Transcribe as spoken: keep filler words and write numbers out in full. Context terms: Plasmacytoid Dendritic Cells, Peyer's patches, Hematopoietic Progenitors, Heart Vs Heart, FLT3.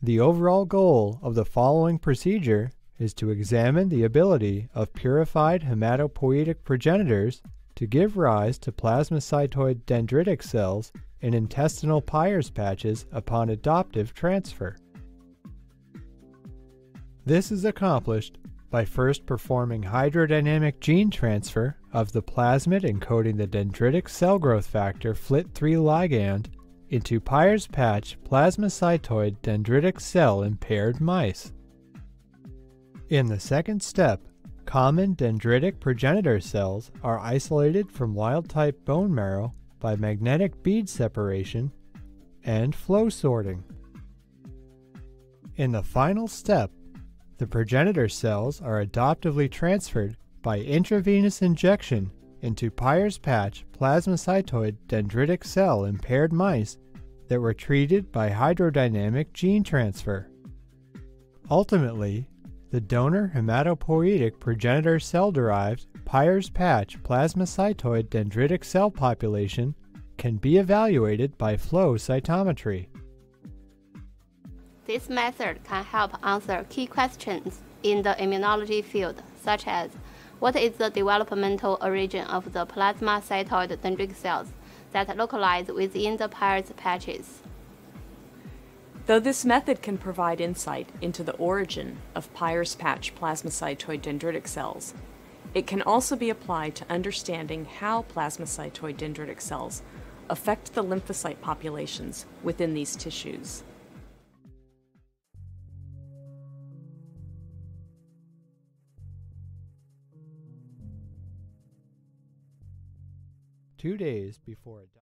The overall goal of the following procedure is to examine the ability of purified hematopoietic progenitors to give rise to plasmacytoid dendritic cells in intestinal Peyer's patches upon adoptive transfer. This is accomplished by first performing hydrodynamic gene transfer of the plasmid encoding the dendritic cell growth factor F L T three ligand into Peyer's patch plasmacytoid dendritic cell impaired mice. In the second step, common dendritic progenitor cells are isolated from wild-type bone marrow by magnetic bead separation and flow sorting. In the final step, the progenitor cells are adoptively transferred by intravenous injection into Peyer's patch plasmacytoid dendritic cell impaired mice that were treated by hydrodynamic gene transfer. Ultimately, the donor hematopoietic progenitor cell-derived Peyer's patch plasmacytoid dendritic cell population can be evaluated by flow cytometry. This method can help answer key questions in the immunology field, such as what is the developmental origin of the plasmacytoid dendritic cells that localize within the Peyer's patches? Though this method can provide insight into the origin of Peyer's patch plasmacytoid dendritic cells, it can also be applied to understanding how plasmacytoid dendritic cells affect the lymphocyte populations within these tissues. Two days before it died.